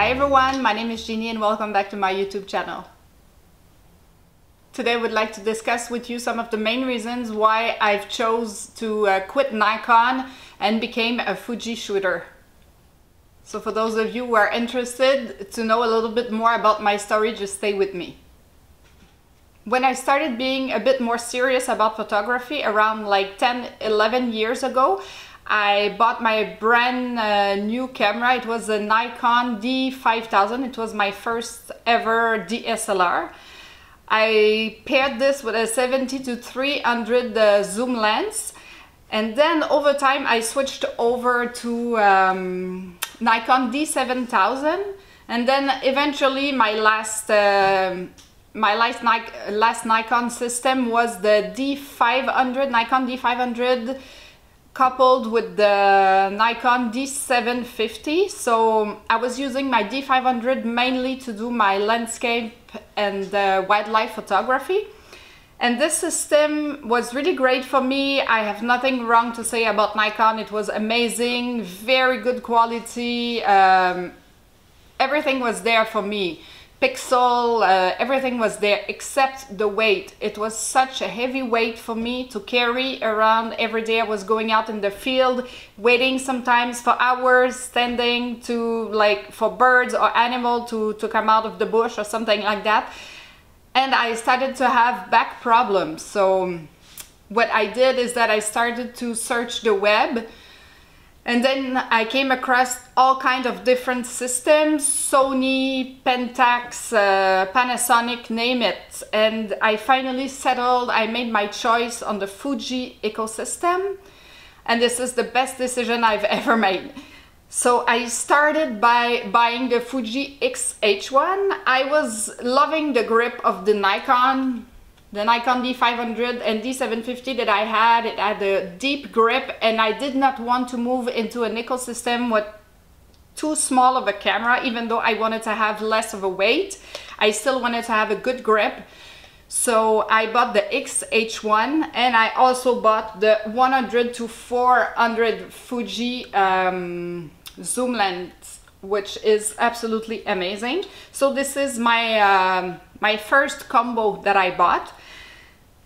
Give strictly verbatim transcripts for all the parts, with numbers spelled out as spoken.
Hi everyone, my name is Jeannie and welcome back to my YouTube channel. Today I would like to discuss with you some of the main reasons why I've chose to uh, quit Nikon and became a Fuji shooter. So for those of you who are interested to know a little bit more about my story, just stay with me. When I started being a bit more serious about photography around like ten, eleven years ago, I bought my brand uh, new camera. It was a Nikon D five thousand. It was my first ever D S L R. I paired this with a seventy to three hundred uh, zoom lens, and then over time I switched over to um, Nikon D seven thousand, and then eventually my last uh, my last, Nik last Nikon system was the D five hundred, Nikon D five hundred, coupled with the Nikon D seven fifty. So I was using my D five hundred mainly to do my landscape and uh, wildlife photography, and this system was really great for me. I have nothing wrong to say about Nikon. It was amazing, very good quality, um, everything was there for me, pixel, uh, everything was there except the weight. It was such a heavy weight for me to carry around every day. I was going out in the field, waiting sometimes for hours, standing to like for birds or animal to, to come out of the bush or something like that. And I started to have back problems. So what I did is that I started to search the web. And then I came across all kinds of different systems, Sony, Pentax, uh, Panasonic, name it. And I finally settled, I made my choice on the Fuji ecosystem. And this is the best decision I've ever made. So I started by buying the Fuji X H one. I was loving the grip of the Nikon. The Nikon D five hundred and D seven fifty that I had, it had a deep grip, and I did not want to move into an ecosystem with too small of a camera. Even though I wanted to have less of a weight, I still wanted to have a good grip. So I bought the X H one, and I also bought the one hundred to four hundred Fuji um, zoom lens, which is absolutely amazing. So this is my, um, my first combo that I bought.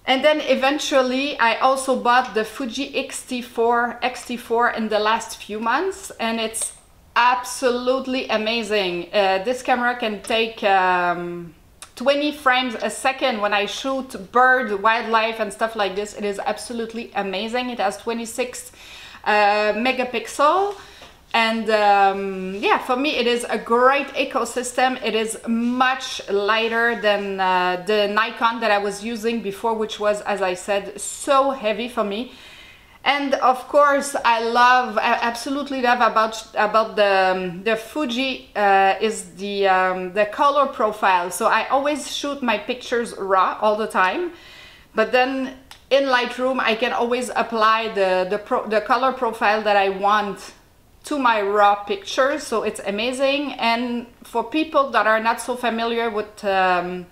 And then eventually I also bought the Fuji X T four in the last few months, and it's absolutely amazing. Uh, this camera can take um, twenty frames a second when I shoot bird, wildlife and stuff like this. It is absolutely amazing. It has twenty-six uh, megapixel. And um, yeah, for me it is a great ecosystem. It is much lighter than uh, the Nikon that I was using before, which was, as I said, so heavy for me. And of course I love, I absolutely love about, about the, um, the Fuji uh, is the, um, the color profile. So I always shoot my pictures raw all the time, but then in Lightroom I can always apply the, the, pro the color profile that I want to my raw pictures. So it's amazing. And for people that are not so familiar with um,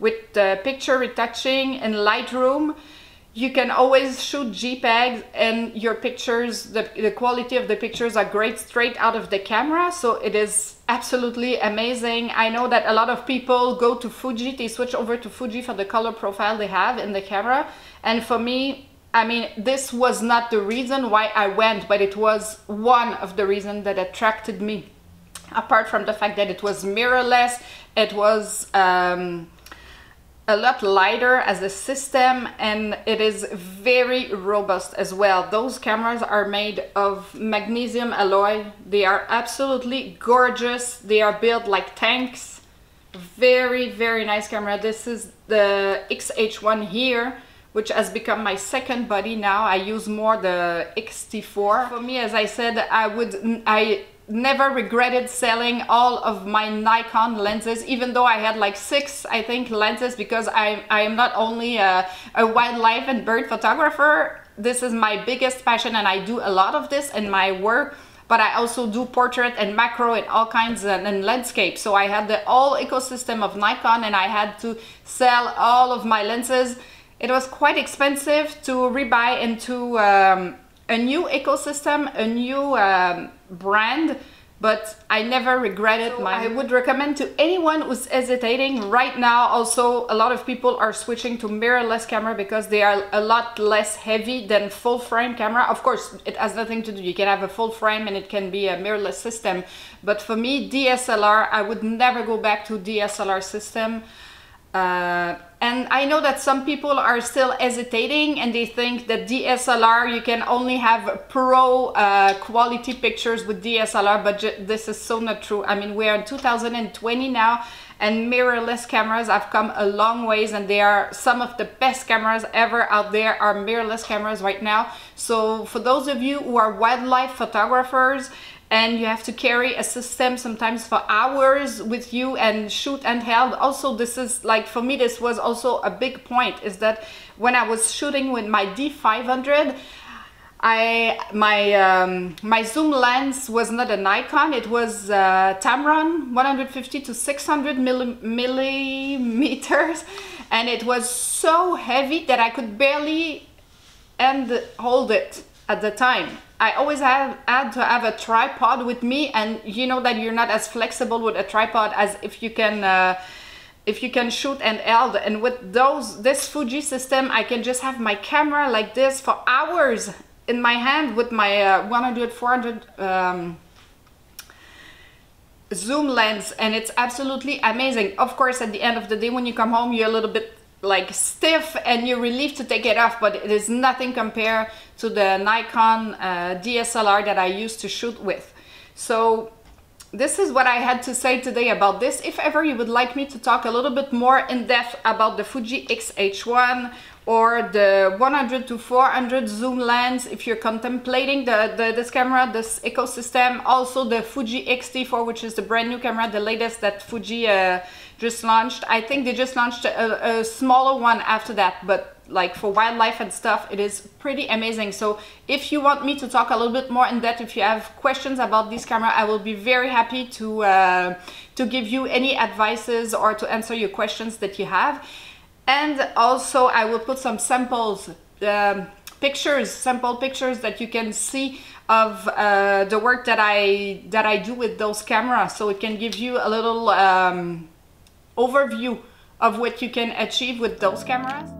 with uh, picture retouching in Lightroom, you can always shoot JPEGs and your pictures, the, the quality of the pictures are great straight out of the camera. So it is absolutely amazing. I know that a lot of people go to Fuji, they switch over to Fuji for the color profile they have in the camera. And for me, I mean, this was not the reason why I went, but it was one of the reasons that attracted me. Apart from the fact that it was mirrorless, it was um, a lot lighter as a system, and it is very robust as well. Those cameras are made of magnesium alloy. They are absolutely gorgeous. They are built like tanks. Very, very nice camera. This is the X H one here, which has become my second body now. I use more the X T four. For me, as I said, I would, I never regretted selling all of my Nikon lenses, even though I had like six, I think, lenses, because I, I am not only a, a wildlife and bird photographer. This is my biggest passion, and I do a lot of this in my work, but I also do portrait and macro and all kinds and, and landscape. So I had the whole ecosystem of Nikon, and I had to sell all of my lenses. It was quite expensive to rebuy into um, a new ecosystem, a new um, brand, but I never regretted so mine. I would recommend to anyone who's hesitating right now. Also, a lot of people are switching to mirrorless camera because they are a lot less heavy than full frame camera. Of course, it has nothing to do. You can have a full frame and it can be a mirrorless system. But for me, D S L R, I would never go back to D S L R system. Uh, and I know that some people are still hesitating and they think that D S L R, you can only have pro uh, quality pictures with D S L R, but this is so not true. I mean, we are in two thousand twenty now, and mirrorless cameras have come a long ways, and they are some of the best cameras ever out there are mirrorless cameras right now. So for those of you who are wildlife photographers, and you have to carry a system sometimes for hours with you and shoot handheld. Also, this is like, for me, this was also a big point, is that when I was shooting with my D five hundred, I my um, my zoom lens was not a Nikon, it was uh, Tamron one fifty to six hundred millimeters, and it was so heavy that I could barely and hold it at the time. I always have, had to have a tripod with me, and you know that you're not as flexible with a tripod as if you can uh, if you can shoot handheld. And with those this Fuji system, I can just have my camera like this for hours in my hand with my uh, one hundred four hundred um, zoom lens, and it's absolutely amazing. Of course, at the end of the day, when you come home, you're a little bit like stiff and you're relieved to take it off, but it is nothing compared to the Nikon uh, D S L R that I used to shoot with. So this is what I had to say today about this. If ever you would like me to talk a little bit more in depth about the Fuji X H one or the one hundred to four hundred zoom lens, if you're contemplating the, the this camera, this ecosystem, also the Fuji X T four, which is the brand new camera, the latest that Fuji uh, just launched. I think they just launched a, a smaller one after that, but like for wildlife and stuff, it is pretty amazing. So if you want me to talk a little bit more in depth, if you have questions about this camera, I will be very happy to uh, to give you any advices or to answer your questions that you have. And also I will put some samples, um, pictures, sample pictures that you can see of uh, the work that I that I do with those cameras, so it can give you a little um, overview of what you can achieve with those cameras.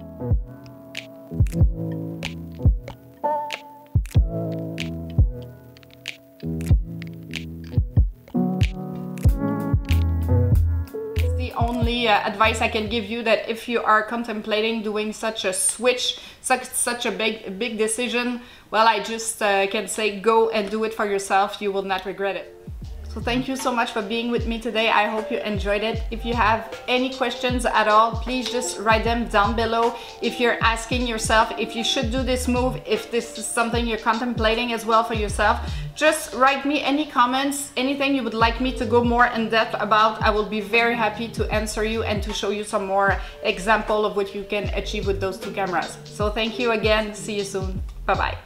Only uh, advice I can give you, that if you are contemplating doing such a switch, such such a big big decision, well, I just uh, can say go and do it for yourself. You will not regret it. So thank you so much for being with me today. I hope you enjoyed it. If you have any questions at all, please just write them down below. If you're asking yourself if you should do this move, if this is something you're contemplating as well for yourself, just write me any comments, anything you would like me to go more in depth about. I will be very happy to answer you and to show you some more example of what you can achieve with those two cameras. So thank you again. See you soon. Bye-bye.